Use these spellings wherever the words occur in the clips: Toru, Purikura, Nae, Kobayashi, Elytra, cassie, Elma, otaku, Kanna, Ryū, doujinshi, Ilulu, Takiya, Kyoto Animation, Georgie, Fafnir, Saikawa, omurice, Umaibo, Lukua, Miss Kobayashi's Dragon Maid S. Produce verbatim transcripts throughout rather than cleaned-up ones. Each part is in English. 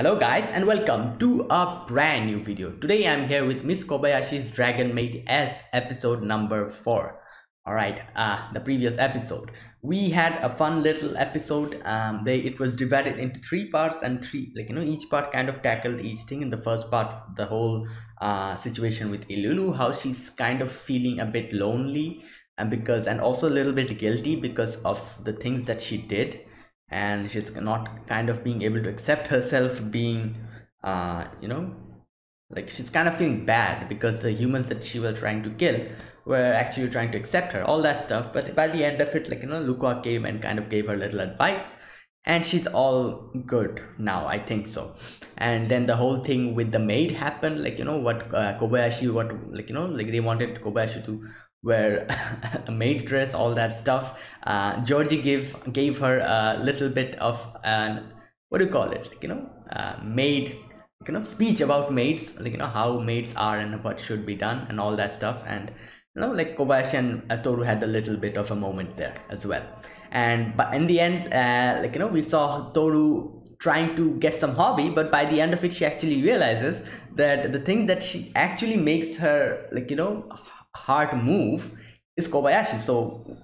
Hello guys and welcome to a brand new video. Today I'm here with Miss Kobayashi's Dragon Maid S episode number four. Alright, uh, the previous episode. We had a fun little episode. Um, they, it was divided into three parts and three, like you know, each part kind of tackled each thing. In the first part, the whole uh, situation with Ilulu, how she's kind of feeling a bit lonely. And because and also a little bit guilty because of the things that she did, and she's not kind of being able to accept herself being uh you know, like she's kind of feeling bad because the humans that she was trying to kill were actually trying to accept her, all that stuff. But by the end of it, like you know, Lukua came and kind of gave her little advice and she's all good now, I think so. And then the whole thing with the maid happened, like you know what uh, Kobayashi what like you know like they wanted Kobayashi to wear a maid dress, all that stuff. uh Georgie gave gave her a little bit of an, what do you call it, like you know uh maid, you know, speech about maids, like you know how maids are and what should be done and all that stuff. And you know, like Kobayashi and uh, Toru had a little bit of a moment there as well. And but in the end, uh like you know we saw Toru trying to get some hobby, but by the end of it she actually realizes that the thing that she actually makes her, like you know hard move is Kobayashi. So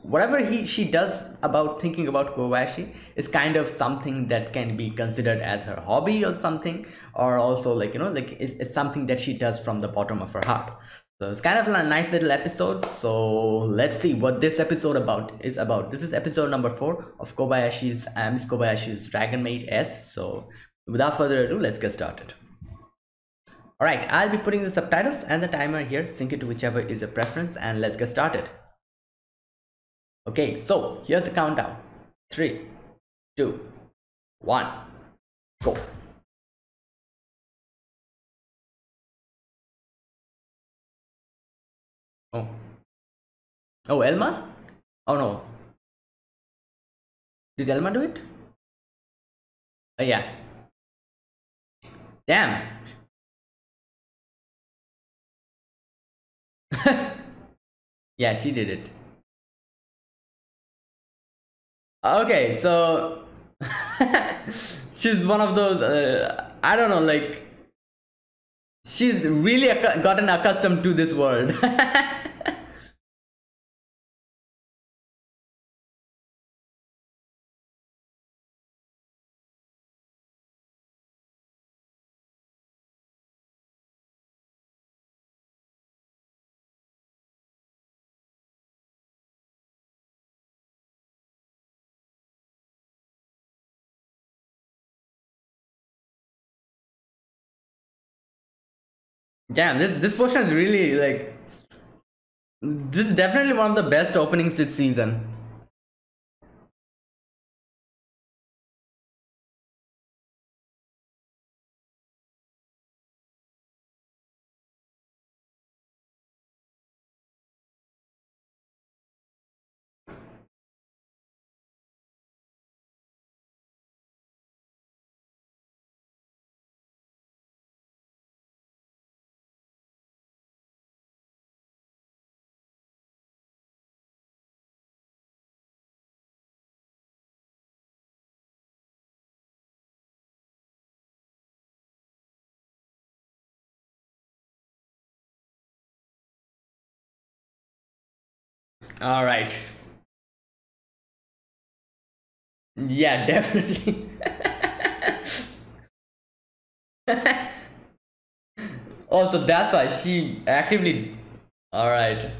whatever he she does about thinking about Kobayashi is kind of something that can be considered as her hobby or something, or also like you know like it's, it's something that she does from the bottom of her heart. So it's kind of a nice little episode. So let's see what this episode about is about. This is episode number four of Kobayashi's uh, Miss Kobayashi's Dragon Maid S. So without further ado, let's get started. Alright, I'll be putting the subtitles and the timer here, sync it to whichever is your preference, and let's get started. Okay, so here's the countdown. three, two, one, go. Oh. Oh, Elma? Oh no. Did Elma do it? Oh yeah. Damn. Yeah, she did it. Okay, so she's one of those, uh, I don't know, like she's really ac gotten accustomed to this world. Damn, this this portion is really, like, this is definitely one of the best openings this season. All right. Yeah, definitely. Also, that's why she actively. All right.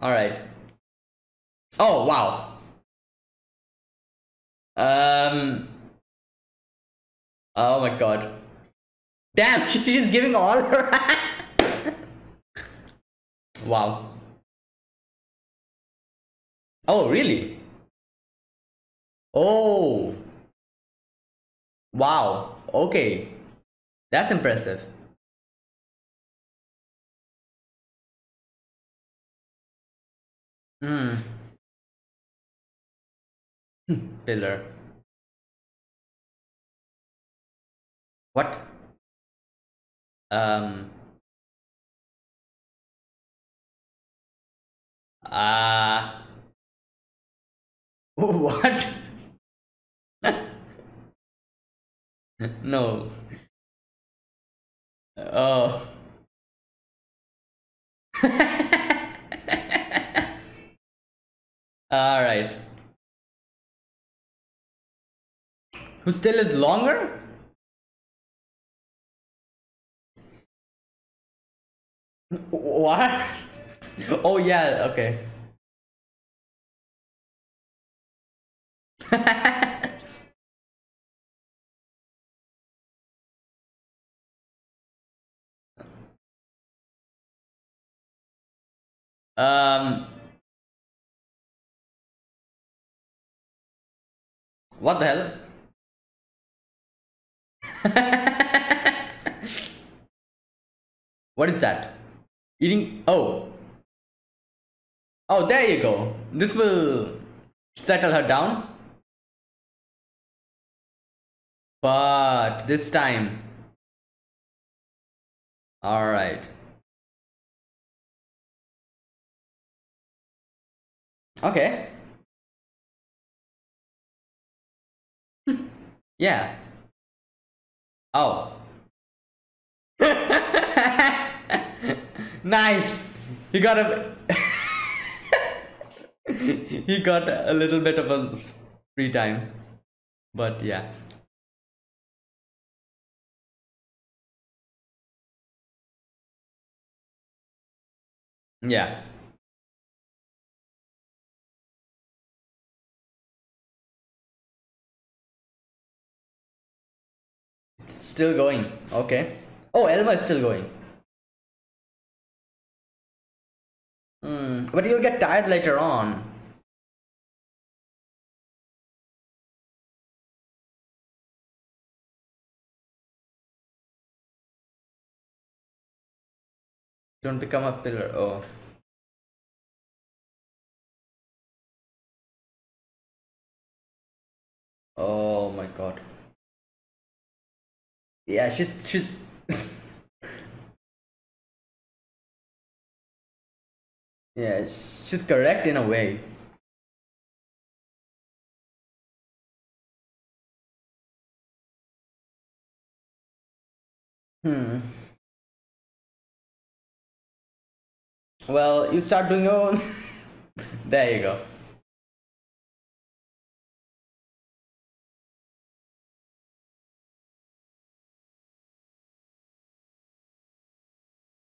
All right. Oh wow. Um Oh my god. Damn, she's giving all her. Wow. Oh really? Oh. Wow. Okay. That's impressive. Hmm. Pillar. What? Um. Uh. What? No. Oh. All right. Whose tail is longer? What? Oh yeah, okay. Um What the hell? What is that? Eating? Oh. Oh, there you go. This will settle her down. But this time. All right. Okay. Yeah. Oh. Nice. He got a he got a little bit of a free time. But yeah. Yeah. Still going. Okay. Oh, Elma is still going. Mm, but you'll get tired later on. Don't become a pillar. Oh. Oh my God. Yeah, she's she's yeah, she's correct in a way. Hmm. Well, you start doing your own. There you go.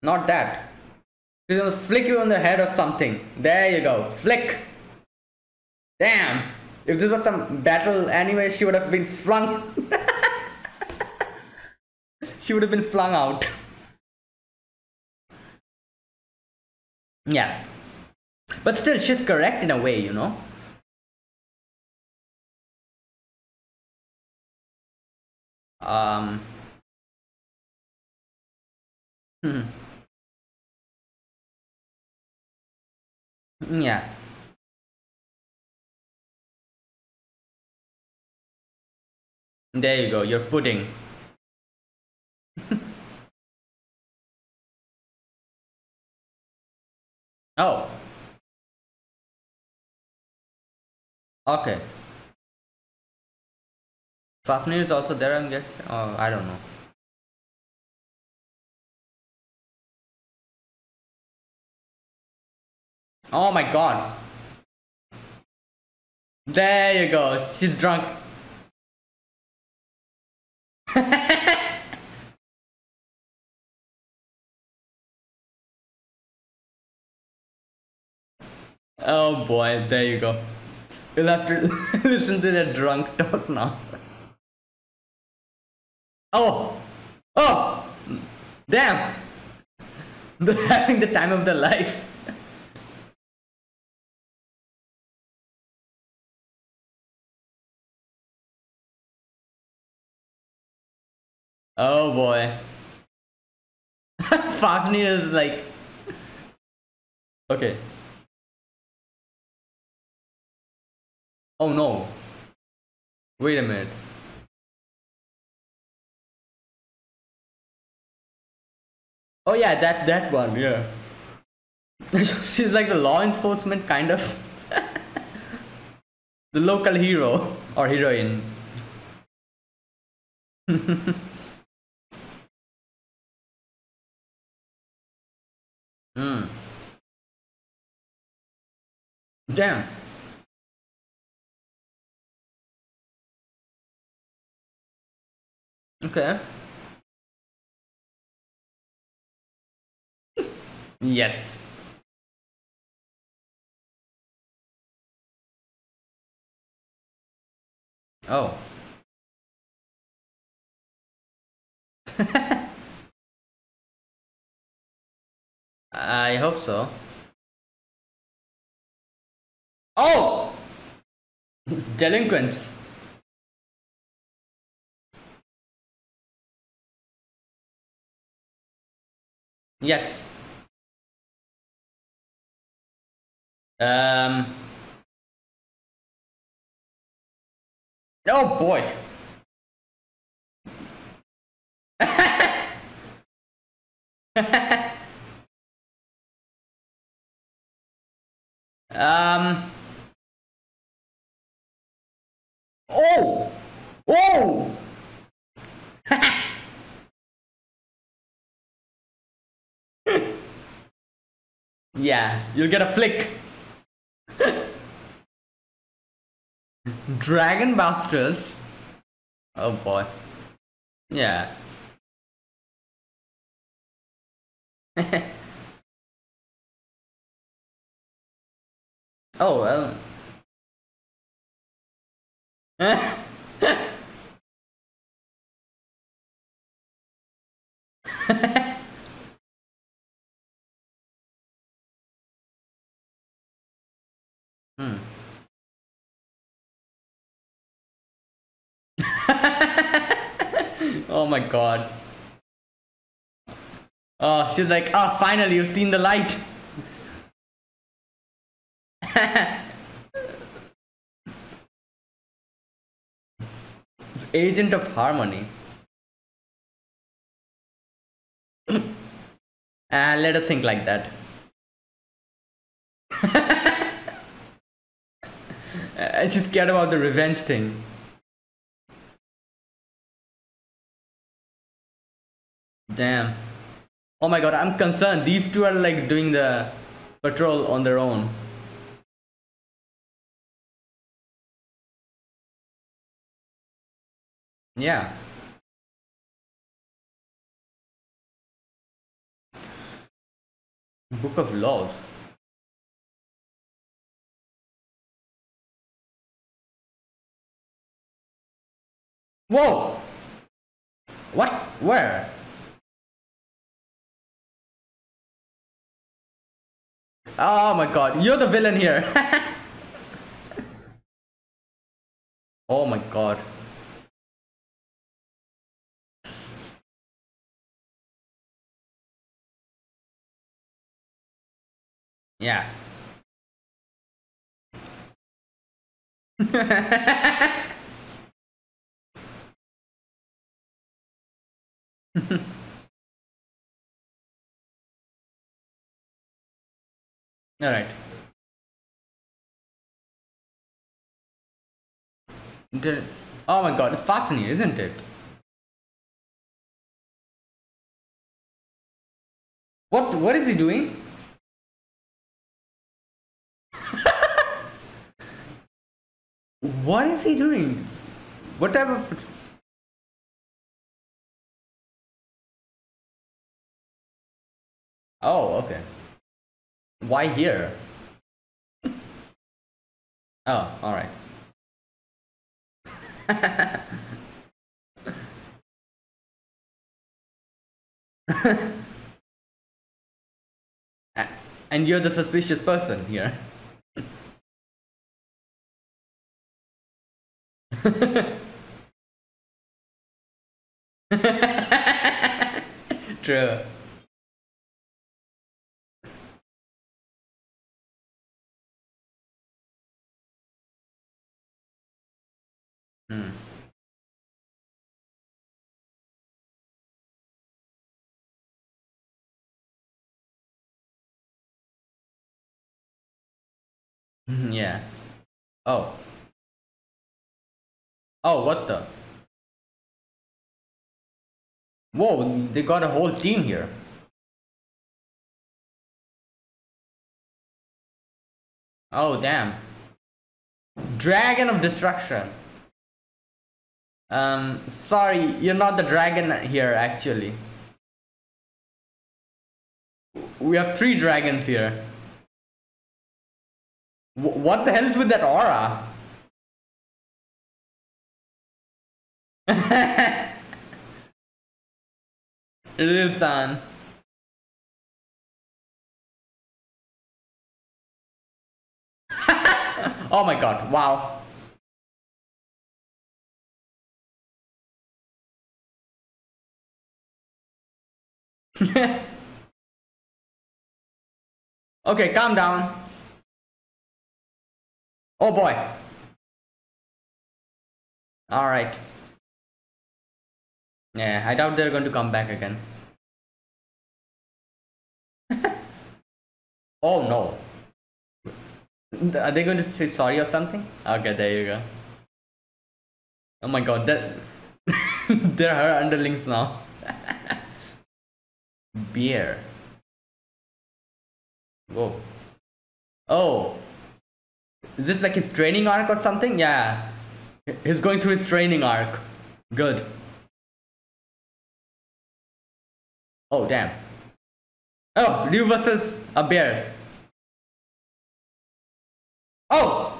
Not that. She's gonna flick you on the head or something. There you go. Flick. Damn. If this was some battle anyway, she would have been flung. She would have been flung out. Yeah. But still, she's correct in a way, you know. Um. Hmm. Yeah. There you go, you're pudding. Oh. Okay. Fafnir is also there, I'm guessing. Oh, I don't know. Oh my God. There you go. She's drunk. Oh boy, there you go. You'll have to listen to that drunk talk now. Oh! Oh! Damn! They're having the time of their life. Oh boy. Fafnir is like... Okay. Oh no. Wait a minute. Oh yeah, that that one, yeah. She's like the law enforcement kind of. The local hero or heroine. Hmm. Damn. Okay. Yes. Oh. I hope so. Oh! Delinquents. Yes. Um. Oh boy. um. Oh. Oh. Yeah, you'll get a flick. Dragon Busters. Oh boy. Yeah. Oh well. Hmm. Oh my god. Oh, she's like, ah, oh, finally you've seen the light. It's Agent of Harmony. Ah, let her think like that. And she's scared about the revenge thing. Damn. Oh my god, I'm concerned. These two are like doing the patrol on their own. Yeah. Book of Laws. Whoa! What? Where? Oh my god, you're the villain here. Oh my god. Yeah. All right. Did, oh my god, it's Fafnir, isn't it? What what is he doing? What is he doing? What type of Oh, okay. Why here? Oh, all right. And you're the suspicious person here. True. Hmm. Yeah. Oh. Oh, what the? Whoa, they got a whole team here. Oh, damn. Dragon of Destruction. Um, sorry, you're not the dragon here, actually. We have three dragons here. W- what the hell's with that aura? Ryu-san. Oh my god, wow. Okay, calm down. Oh boy. Alright. Yeah, I doubt they're going to come back again. Oh no. Are they going to say sorry or something? Okay, there you go. Oh my god, that they're her underlings now. Beer. Whoa. Oh. Is this like his training arc or something? Yeah. He's going through his training arc. Good. Oh, damn. Oh, Ryū versus a bear. Oh!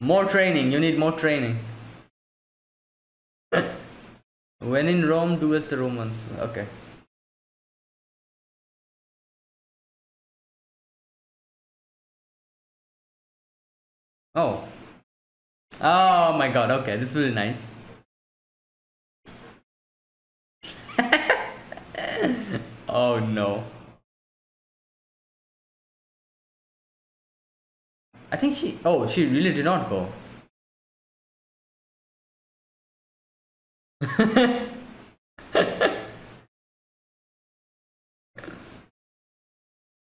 More training, you need more training. When in Rome, do as the Romans. Okay. Oh. Oh my god, okay, this is really nice. Oh no. I think she, oh, she really did not go.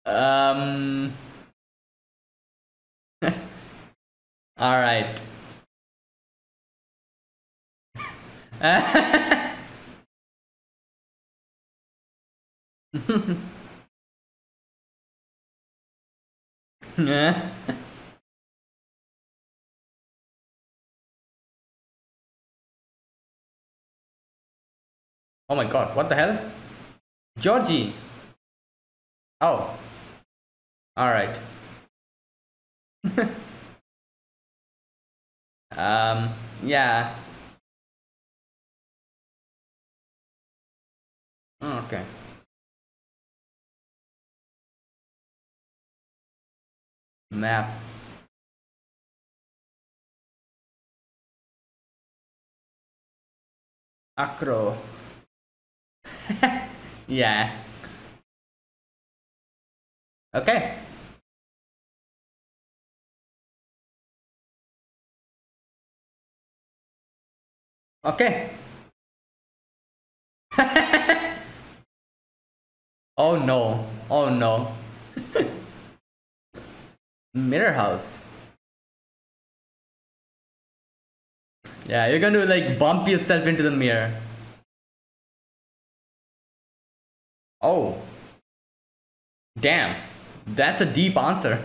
um. All right. Yeah. Oh my god, what the hell? Georgie! Oh. Alright. um, yeah. Oh, okay. Map. Acro. Yeah. Okay. Okay. Oh no. Oh no. Mirror house. Yeah, you're going to like bump yourself into the mirror. Oh, damn, that's a deep answer.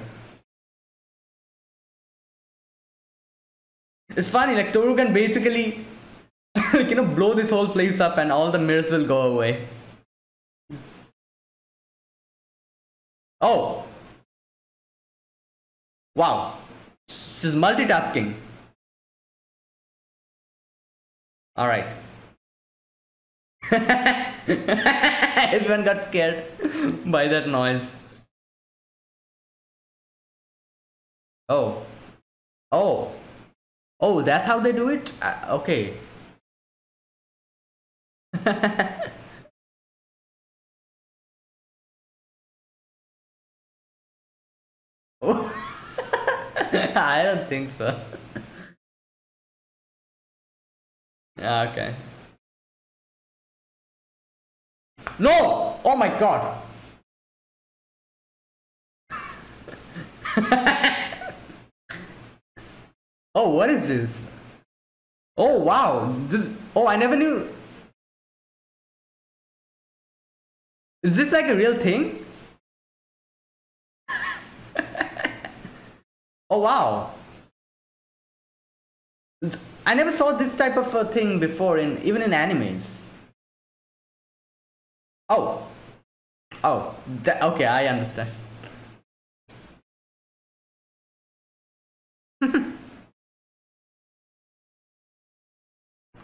It's funny, like Toru can basically, like, you know, blow this whole place up and all the mirrors will go away. Oh, wow, she's multitasking. All right. Everyone got scared by that noise. Oh. Oh. Oh, that's how they do it? Uh, okay. Oh. I don't think so. Okay. No! Oh my god! Oh, what is this? Oh, wow. This, oh, I never knew. Is this like a real thing? Oh, wow. I never saw this type of a thing before, in even in animes. Oh. Oh, that, okay, I understand.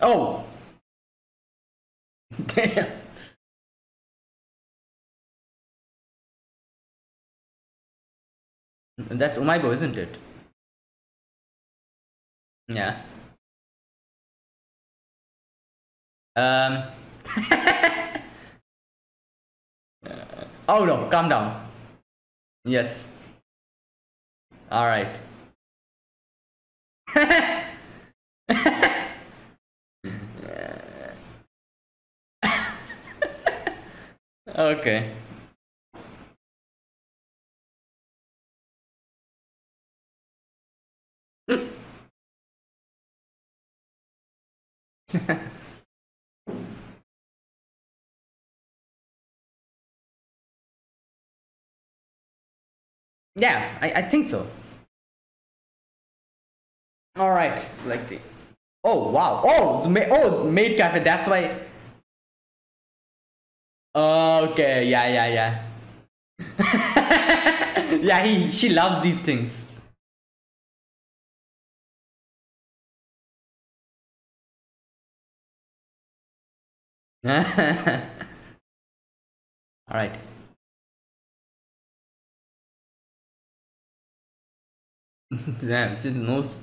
Oh. Damn. That's Umaibo, isn't it? Yeah. Um. Oh no, calm down. Yes. All right. Okay. Yeah, I, I think so. All right, it's like the. Oh wow! Oh, it's ma oh maid cafe. That's why. Okay, yeah, yeah, yeah. Yeah, he she loves these things. All right. Damn, she knows.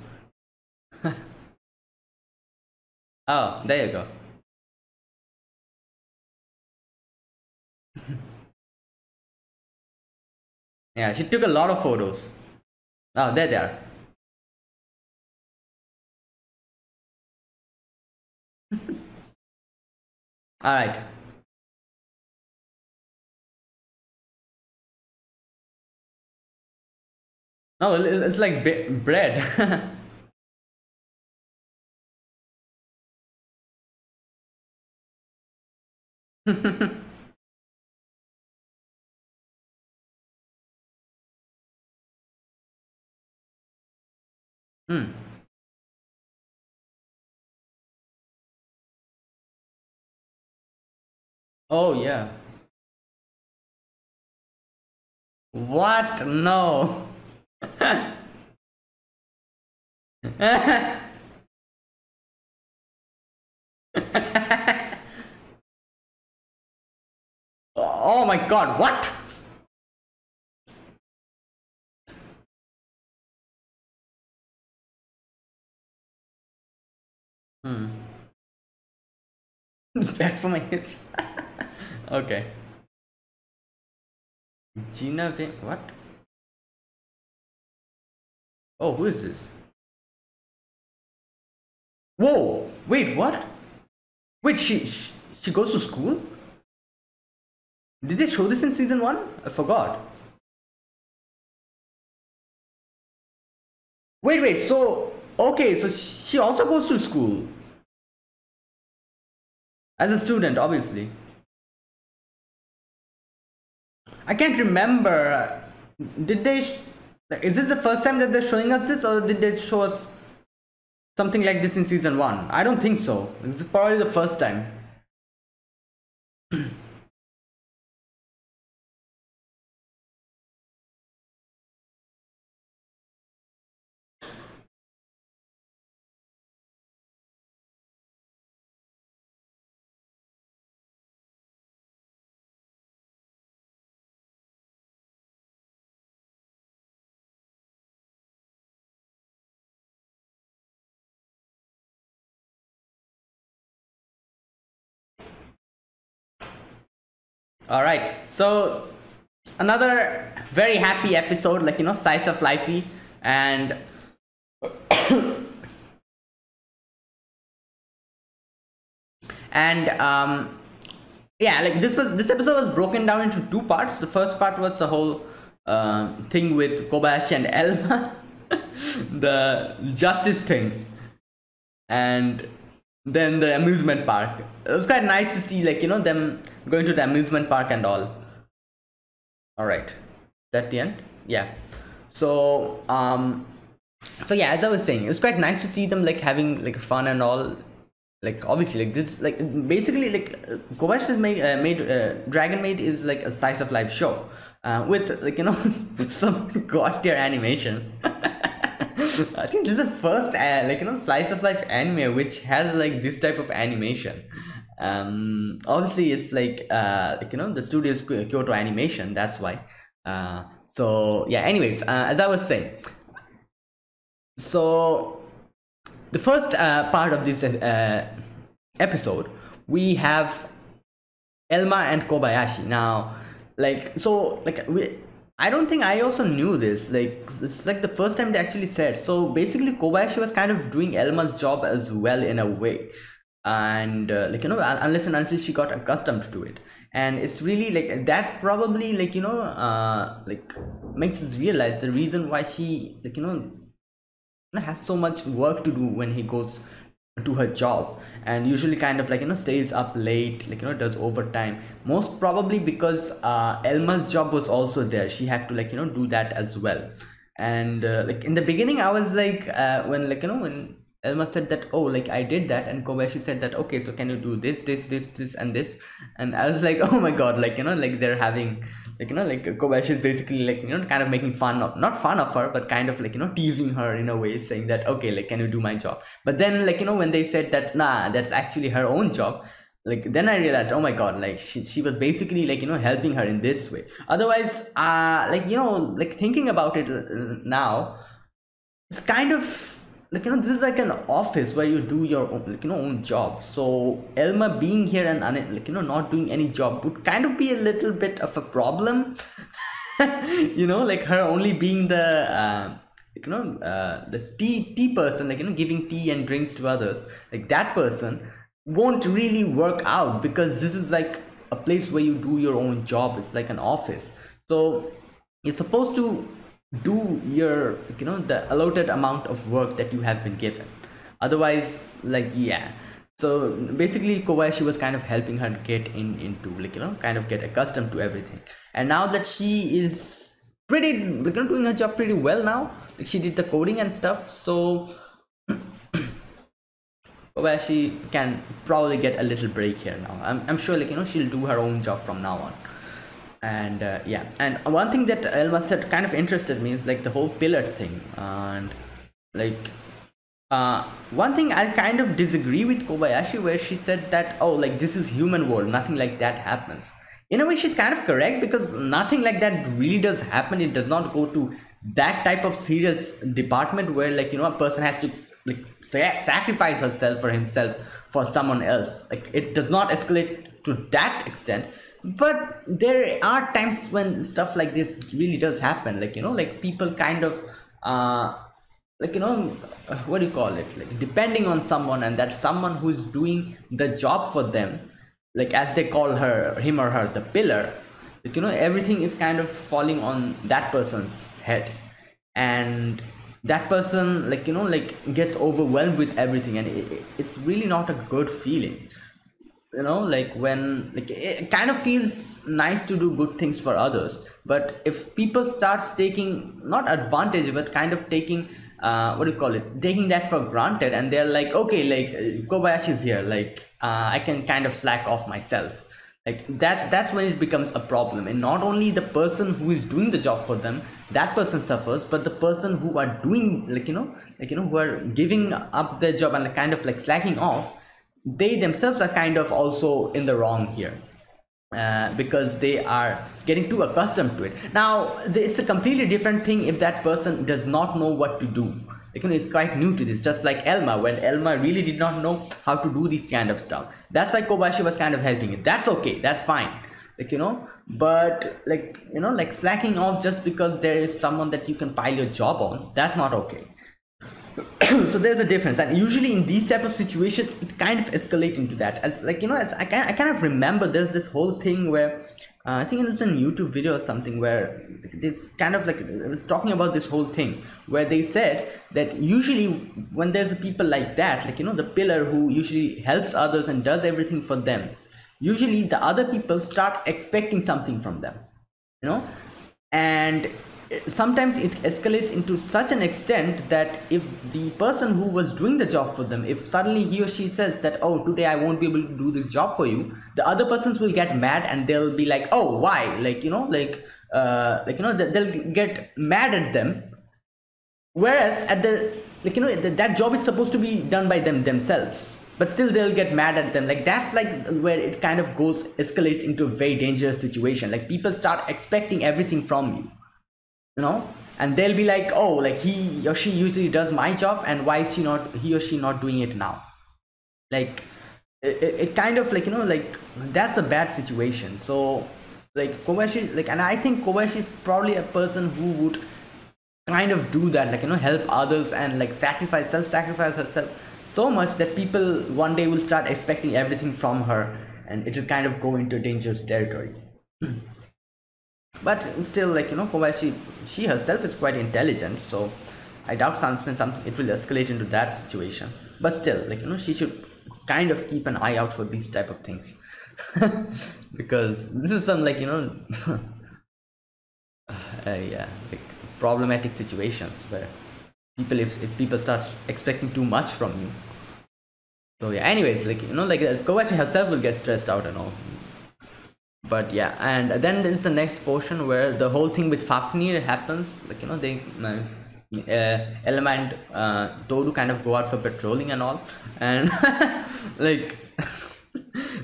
Oh, there you go. Yeah, she took a lot of photos. Oh, there they are. All right. No, it's like bread. Hmm. Oh yeah. What? No. Oh my God, what? Hmm. It's bad for my hips. Okay. Gina, what? Oh, who is this? Whoa! Wait, what? Wait, she, she she goes to school? Did they show this in season one? I forgot. Wait, wait. So okay, so she also goes to school as a student, obviously. I can't remember. Did they? Sh Is this the first time that they're showing us this, or did they show us something like this in season one? I don't think so. This is probably the first time. All right, so another very happy episode, like, you know, slice of lifey, and and um yeah, like this was this episode was broken down into two parts. The first part was the whole uh, thing with Kobayashi and Elma. the justice thing, and then the amusement park. It was quite nice to see, like, you know, them going to the amusement park and all. All right, that the end. Yeah. So um, so yeah, as I was saying, it was quite nice to see them like having like fun and all. Like obviously, like this, like basically, like uh, Kobayashi's made, uh, made uh, Dragon Maid is like a slice of life show, uh, with like you know some god tier animation. I think this is the first uh, like you know slice of life anime which has like this type of animation. Um, obviously, it's like uh, like you know the studio is Kyoto Animation. That's why. Uh, so yeah. Anyways, uh, as I was saying, so. The first uh, part of this uh, episode, we have Elma and Kobayashi. Now, like, so, like, we, I don't think I also knew this. Like, it's like the first time they actually said. So, basically, Kobayashi was kind of doing Elma's job as well in a way. And, uh, like, you know, unless and until she got accustomed to it. And it's really, like, that probably, like, you know, uh, like, makes us realize the reason why she, like, you know, has so much work to do when he goes to her job, and usually kind of like you know stays up late, like you know does overtime, most probably because uh Elma's job was also there. She had to like you know do that as well. And uh, like in the beginning I was like uh when like you know when Elma said that, oh, like I did that, and Kobayashi said that, okay, so can you do this, this, this, this, and this? And I was like, oh my god, like you know like they're having like you know like Kobayashi is basically like you know kind of making fun of, not fun of her, but kind of like you know teasing her in a way, saying that, okay, like can you do my job? But then like you know when they said that, nah, that's actually her own job, like then I realized, oh my god, like she, she was basically like you know helping her in this way. Otherwise uh like you know like thinking about it now, it's kind of like you know this is like an office where you do your own, like you know own job. So Elma being here and like you know not doing any job would kind of be a little bit of a problem. You know like her only being the uh, like you know uh, the tea tea person, like you know giving tea and drinks to others, like that person won't really work out, because this is like a place where you do your own job. It's like an office, so you're supposed to do your you know the allotted amount of work that you have been given. Otherwise, like, yeah, so basically Kobayashi was kind of helping her get in into like you know kind of get accustomed to everything. And now that she is pretty like, you know, doing her job pretty well now, like she did the coding and stuff, so Kobayashi can probably get a little break here now. I'm, I'm sure like you know she'll do her own job from now on. And uh, yeah, and one thing that Elma said kind of interested me is like the whole pillar thing. And like uh, one thing I kind of disagree with Kobayashi, where she said that, oh, like this is human world, nothing like that happens. In a way she's kind of correct, because nothing like that really does happen. It does not go to that type of serious department where like you know a person has to like sacrifice herself or himself for someone else. Like it does not escalate to that extent. But there are times when stuff like this really does happen, like you know like people kind of uh like you know what do you call it like depending on someone, and that someone who's doing the job for them, like as they call her him or her the pillar, like you know everything is kind of falling on that person's head, and that person like you know like gets overwhelmed with everything, and it, it's really not a good feeling. You know like when like it kind of feels nice to do good things for others, but if people starts taking not advantage but kind of taking uh what do you call it taking that for granted, and they're like, okay, like Kobayashi's here, like uh, I can kind of slack off myself, like that's that's when it becomes a problem. And not only the person who is doing the job for them, that person suffers, but the person who are doing like you know like you know who are giving up their job and kind of like slacking off, they themselves are kind of also in the wrong here, uh, because they are getting too accustomed to it. Now it's a completely different thing if that person does not know what to do. Like, you know, it's quite new to this, just like Elma, when Elma really did not know how to do this kind of stuff. That's why Kobayashi was kind of helping it. That's okay, that's fine. Like you know, but like you know, like slacking off just because there is someone that you can pile your job on, that's not okay. So there's a difference, and usually in these type of situations it kind of escalates into that. As like you know as I, can, I kind of remember there's this whole thing where Uh, I think it was in a YouTube video or something where this kind of like, it was talking about this whole thing where they said that usually when there's people like that, like, you know, the pillar who usually helps others and does everything for them, usually the other people start expecting something from them, you know, and sometimes it escalates into such an extent that if the person who was doing the job for them, if suddenly he or she says that, oh, today I won't be able to do this job for you, the other persons will get mad and they'll be like, oh, why? Like, you know, like, uh, like, you know, they'll get mad at them. Whereas at the, like, you know, that job is supposed to be done by them themselves, but still they'll get mad at them. Like, that's like where it kind of goes, escalates into a very dangerous situation. Like, people start expecting everything from you. You know, and they'll be like, oh, like he or she usually does my job, and why is she not, he or she not doing it now? Like, it, it kind of like, you know, like that's a bad situation. So like Kobayashi, like, and I think Kobayashi is probably a person who would kind of do that, like, you know, help others and like sacrifice, self-sacrifice herself so much that people one day will start expecting everything from her, and it will kind of go into dangerous territory. But still, like, you know, Kobayashi, she herself is quite intelligent, so I doubt something, something it will escalate into that situation. But still, like, you know, she should kind of keep an eye out for these type of things. Because this is some, like, you know, uh, yeah, like problematic situations where people, if, if people start expecting too much from you. So yeah, anyways, like, you know, like Kobayashi herself will get stressed out and all. But yeah, and then there's the next portion where the whole thing with Fafnir happens. Like, you know, they, uh, Elma and uh, Toru kind of go out for patrolling and all. And like,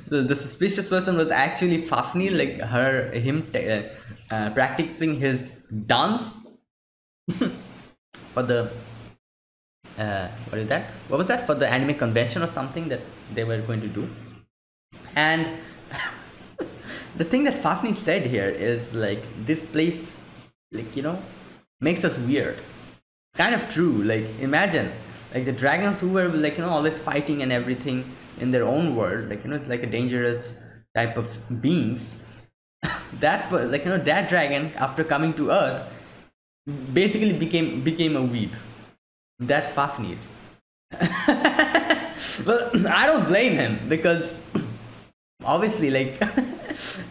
so the suspicious person was actually Fafnir, like her, him t uh, practicing his dance for the, uh, what is that? What was that? For the anime convention or something that they were going to do. And the thing that Fafnir said here is like, this place, like, you know, makes us weird. It's kind of true. Like, imagine like the dragons who were, like, you know, always fighting and everything in their own world, like, you know, it's like a dangerous type of beings. That, like, you know, that dragon after coming to Earth basically became became a weeb. That's Fafnir. But I don't blame him, because obviously, like,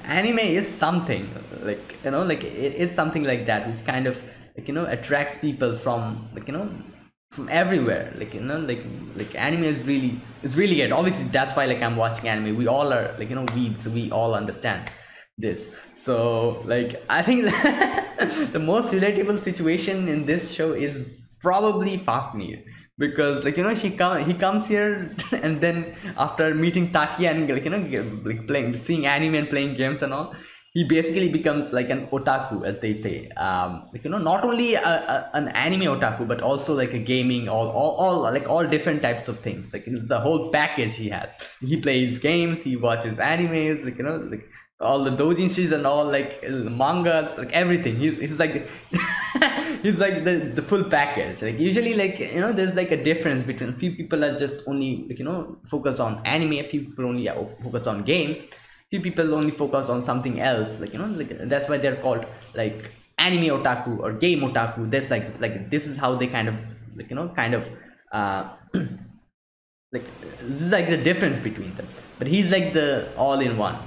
anime is something, like, you know, like it is something like that, which kind of, like, you know, attracts people from, like, you know, from everywhere, like, you know, like, like anime is really, it's really good. Obviously, that's why, like, I'm watching anime. We all are, like, you know, weebs. We all understand this. So, like, I think the most relatable situation in this show is probably Fafnir. Because, like, you know, she come, he comes here, and then after meeting Takiya and, like, you know, like playing, seeing anime and playing games and all, he basically becomes like an otaku, as they say. Um, like, you know, not only a, a, an anime otaku, but also like a gaming, all, all, all, like all different types of things. Like, it's a whole package he has. He plays games, he watches animes, like, you know, like all the doujinshis and all, like mangas, like everything. He's, he's like. He's like the, the full package. Like, usually, like, you know, there's like a difference between few people are just only, like, you know, focus on anime, few people only focus on game, few people only focus on something else. Like, you know, like that's why they're called like anime otaku or game otaku. There's like, it's like, this is how they kind of, like, you know, kind of uh, like, this is like the difference between them. But he's like the all in one.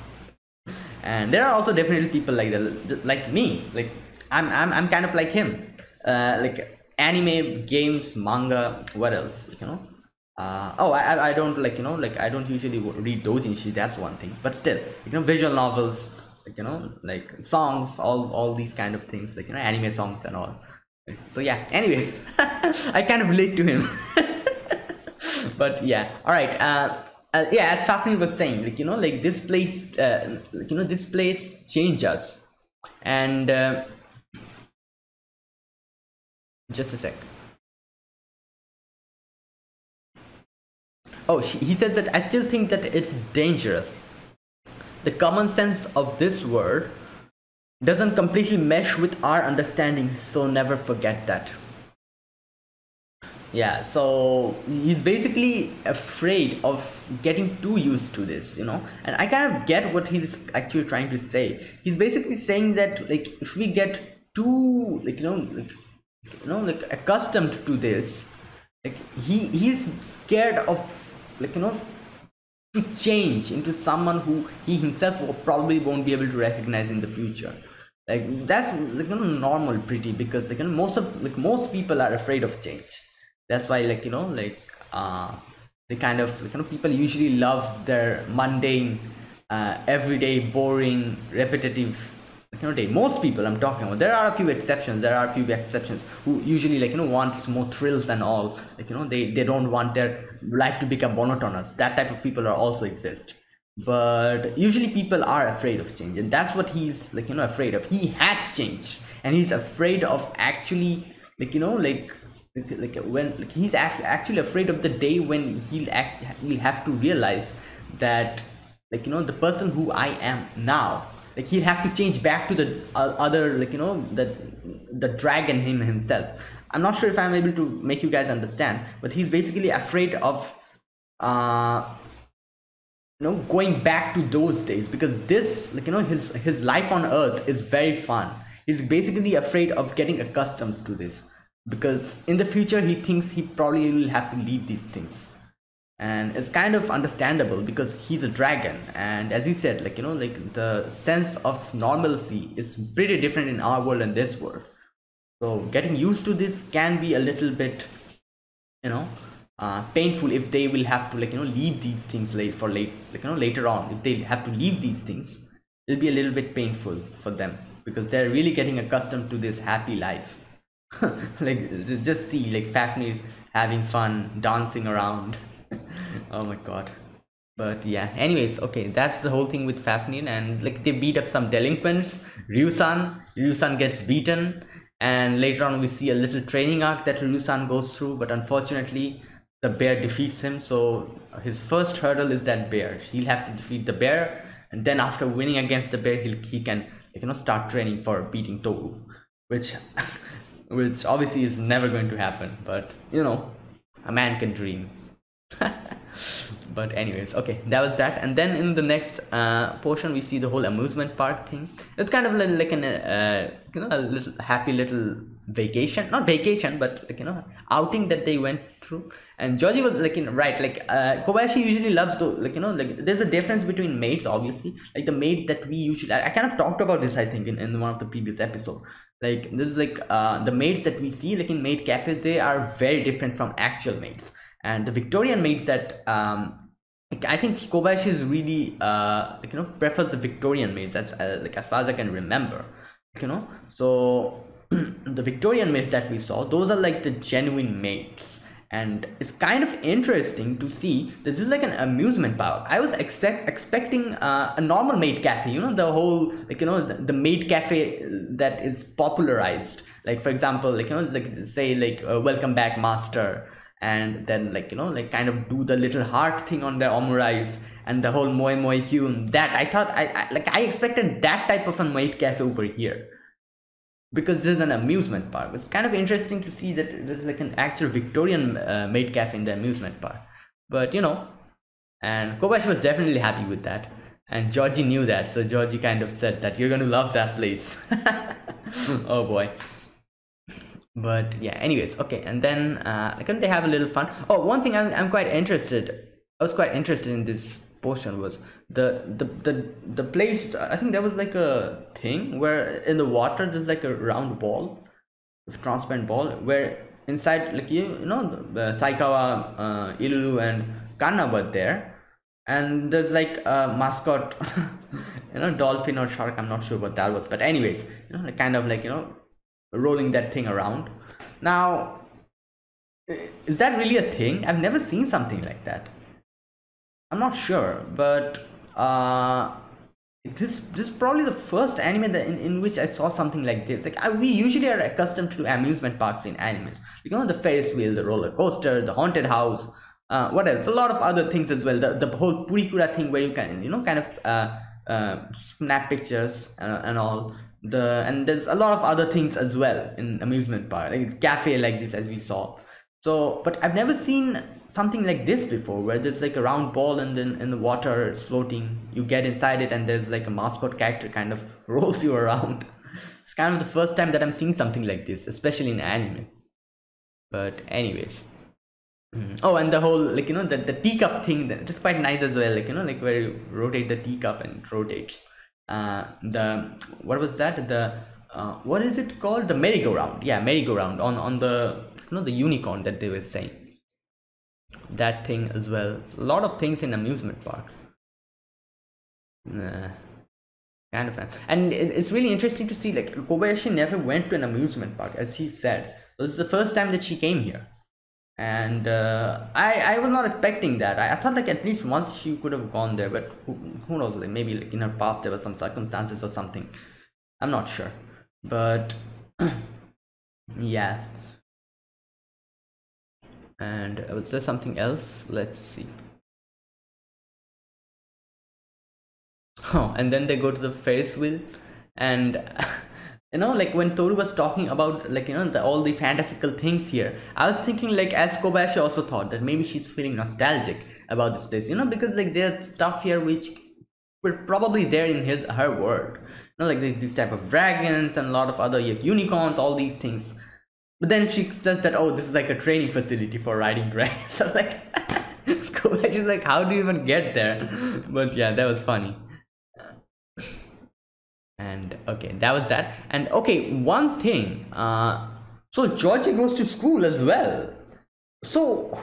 And there are also definitely people like that, like me. Like, I'm, I'm, I'm kind of like him. Uh, like anime, games, manga, what else, you know? Uh, oh, I, I don't, like, you know, like I don't usually read doujinshi, that's one thing. But still, you know, visual novels, like, you know, like songs, all, all these kind of things, like, you know, anime songs and all. So yeah, anyways, I kind of relate to him. But yeah, all right. Uh, uh, yeah, as Fafnir was saying, like, you know, like this place, uh, like, you know, this place changed us. And... Uh, just a sec. Oh, she, he says that I still think that it's dangerous. The common sense of this world doesn't completely mesh with our understanding, so never forget that. Yeah, so he's basically afraid of getting too used to this, you know. And I kind of get what he's actually trying to say. He's basically saying that, like, if we get too, like, you know, like, you know, like accustomed to this, like he he's scared of, like, you know, to change into someone who he himself probably won't be able to recognize in the future. Like, that's, like, you know, normal, pretty, because, like, you know, most of, like, most people are afraid of change. That's why, like, you know, like, uh, the kind of, like, you know, people usually love their mundane, uh, everyday, boring, repetitive, like, you know, day. Most people I'm talking about. There are a few exceptions. There are a few exceptions who usually, like, you know, want more thrills and all. Like, you know, they, they don't want their life to become monotonous. That type of people are also exist. But usually people are afraid of change. And that's what he's, like, you know, afraid of. He has changed. And he's afraid of actually, like, you know, like... Like, like when like he's actually afraid of the day when he'll act he'll have to realize that, like, you know, the person who I am now, like, he'll have to change back to the uh, other, like, you know, the the dragon him himself. I'm not sure if I'm able to make you guys understand, but he's basically afraid of uh you know, going back to those days, because this, like, you know, his his life on earth is very fun. He's basically afraid of getting accustomed to this, because in the future he thinks he probably will have to leave these things. And it's kind of understandable because he's a dragon, and as he said, like, you know, like, the sense of normalcy is pretty different in our world and this world. So getting used to this can be a little bit, you know, uh, painful if they will have to, like, you know, leave these things late for late like, you know, later on. If they have to leave these things, it'll be a little bit painful for them, because they're really getting accustomed to this happy life. Like, just see, like, Fafnir having fun, dancing around. Oh my god. But yeah, anyways, okay, that's the whole thing with Fafnir. And, like, they beat up some delinquents, Ryū-san. Ryū-san gets beaten, and later on we see a little training arc that Ryū-san goes through, but unfortunately the bear defeats him. So his first hurdle is that bear. He'll have to defeat the bear, and then after winning against the bear, he'll, he can, like, you know, start training for beating Toru, which which obviously is never going to happen, but, you know, a man can dream. But anyways, okay, that was that. And then in the next uh, portion, we see the whole amusement park thing. It's kind of like an uh, you know, a little happy little vacation, not vacation, but, like, you know, outing that they went through. And Georgie was, like, in, right, like, uh, Kobayashi usually loves to, like, you know, like, there's a difference between maids, obviously, like the maid that we usually, I, I kind of talked about this, I think, in, in one of the previous episodes. Like, this is, like, uh, the maids that we see, like, in maid cafes, they are very different from actual maids. And the Victorian maids that, um, I think Kobayashi is really, uh, like, you know, prefers the Victorian maids, as, uh, like, as far as I can remember, like, you know. So, the Victorian maids that we saw, those are, like, the genuine maids. And it's kind of interesting to see that this is, like, an amusement park. I was expect expecting uh, a normal maid cafe, you know, the whole, like, you know, the, the maid cafe that is popularized. Like, for example, like, you know, like, say, like, uh, welcome back, master. And then, like, you know, like, kind of do the little heart thing on their omurice and the whole moi moi kyun. That, I thought, I, I like, I expected that type of a maid cafe over here, because there's an amusement park. It's kind of interesting to see that there's, like, an actual Victorian uh, maid cafe in the amusement park. But, you know, and Kobayashi was definitely happy with that. And Georgie knew that, so Georgie kind of said that, you're gonna love that place. Oh boy. But yeah, anyways, okay, and then, uh, couldn't they have a little fun? Oh, one thing I'm, I'm quite interested, I was quite interested in this portion was the, the, the, the place, I think there was, like, a thing where in the water there's, like, a round ball, transparent ball, where inside, like, you, you know, the, the Saikawa, uh, Ilulu and Kanna were there. And there's, like, a mascot, you know, dolphin or shark, I'm not sure what that was, but anyways, you know, kind of, like, you know, rolling that thing around. Now, is that really a thing? I've never seen something like that. I'm not sure, but uh, this this is probably the first anime that in, in which I saw something like this. Like, I, we usually are accustomed to amusement parks in animes. You know, the Ferris wheel, the roller coaster, the haunted house. Uh, what else? A lot of other things as well. The, the whole Purikura thing where you can, you know, kind of uh, uh, snap pictures uh, and all. The and there's a lot of other things as well in amusement park, like cafe like this as we saw. So, but I've never seen something like this before, where there's like a round ball and then in the water it's floating, you get inside it and there's like a mascot character kind of rolls you around. It's kind of the first time that I'm seeing something like this, especially in anime. But anyways. Oh, and the whole, like, you know, the, the teacup thing, that's quite nice as well, like, you know, like where you rotate the teacup and it rotates. Uh, the, what was that? The, uh, what is it called? The merry-go-round. Yeah, merry-go-round on, on the, you know, the unicorn that they were saying. That thing as well. It's a lot of things in amusement park. Nah. Kind of nice. And it's really interesting to see, like, Kobayashi never went to an amusement park, as he said. This is the first time that she came here. And uh, I, I was not expecting that. I, I thought like at least once she could have gone there, but who, who knows, like maybe like in her past there were some circumstances or something. I'm not sure, but yeah. And was there something else? Let's see. Oh, and then they go to the Ferris wheel and you know, like when Toru was talking about, like, you know, the, all the fantastical things here, I was thinking, like, as Kobayashi also thought, that maybe she's feeling nostalgic about this place, you know, because like there's stuff here which were probably there in his her world, you know, like these type of dragons and a lot of other like, unicorns, all these things. But then she says that, oh, this is like a training facility for riding dragons. So like, Kobayashi's like, how do you even get there? But yeah, that was funny. And okay, that was that. And okay, one thing, uh so Georgie goes to school as well. So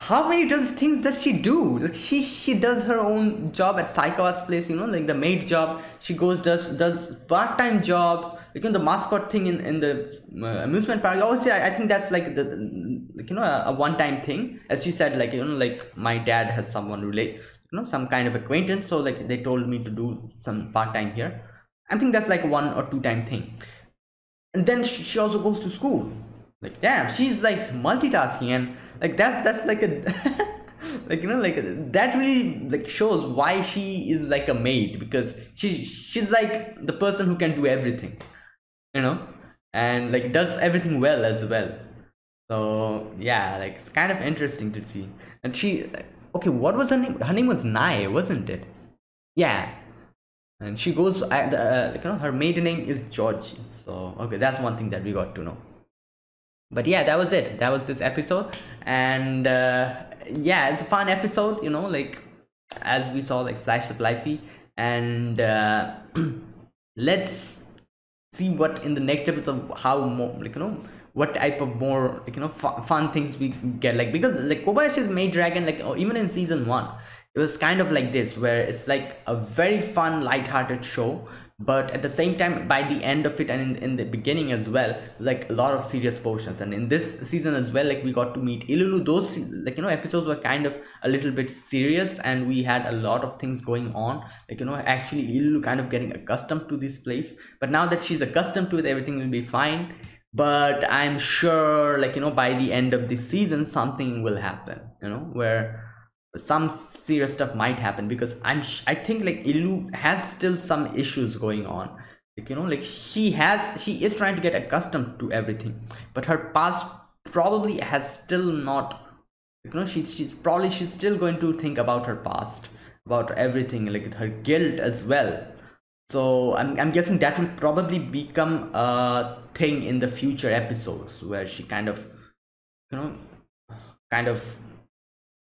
how many does things does she do? Like she she does her own job at Saikawa's place, you know, like the maid job. She goes does does part-time job, like in the mascot thing in in the uh, amusement park. Obviously I, I think that's like the, the like, you know, a, a one-time thing, as she said, like, you know, like my dad has someone relate, you know, some kind of acquaintance, so like they told me to do some part-time here. I think that's like a one or two time thing. And then she also goes to school. Like damn, she's like multitasking, and like that's that's like a like, you know, like a, that really like shows why she is like a maid, because she she's like the person who can do everything, you know, and like does everything well as well. So yeah, like it's kind of interesting to see. And she like, okay, what was her name? Her name was Nae, wasn't it? Yeah. And she goes, uh, uh, you know, her maiden name is Georgie. So, okay, that's one thing that we got to know. But yeah, that was it. That was this episode. And uh, yeah, it's a fun episode, you know, like as we saw, like slice of lifey. And uh, let's see what in the next episode, how more, like, you know, what type of more, like, you know, fun, fun things we get, like, because like Kobayashi's Maid Dragon, like, oh, even in season one, it was kind of like this, where it's like a very fun, lighthearted show, but at the same time, by the end of it and in, in the beginning as well, like a lot of serious portions. And in this season as well, like we got to meet Ilulu. Those, like, you know, episodes were kind of a little bit serious, and we had a lot of things going on, like, you know, actually Ilulu kind of getting accustomed to this place. But now that she's accustomed to it, everything will be fine. But I'm sure, like, you know, by the end of this season, something will happen, you know, where some serious stuff might happen, because I'm sh I think like Ilulu has still some issues going on, like, you know, like she has she is trying to get accustomed to everything, but her past probably has still not, you know, she, she's probably she's still going to think about her past, about everything, like her guilt as well. So I'm, I'm guessing that will probably become a thing in the future episodes, where she kind of, you know, kind of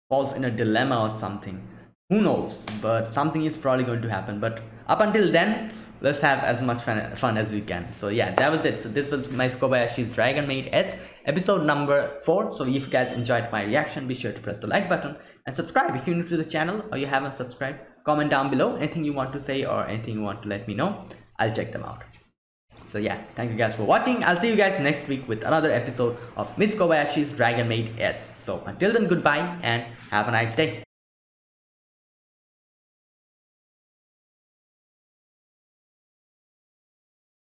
falls in a dilemma or something. Who knows? But something is probably going to happen. But up until then, let's have as much fun, fun as we can. So yeah, that was it. So this was Miss Kobayashi's Dragon Maid S, episode number four. So if you guys enjoyed my reaction, be sure to press the like button and subscribe if you're new to the channel or you haven't subscribed. Comment down below anything you want to say or anything you want to let me know. I'll check them out. So yeah, thank you guys for watching. I'll see you guys next week with another episode of Miss Kobayashi's Dragon Maid S. So until then, goodbye and have a nice day.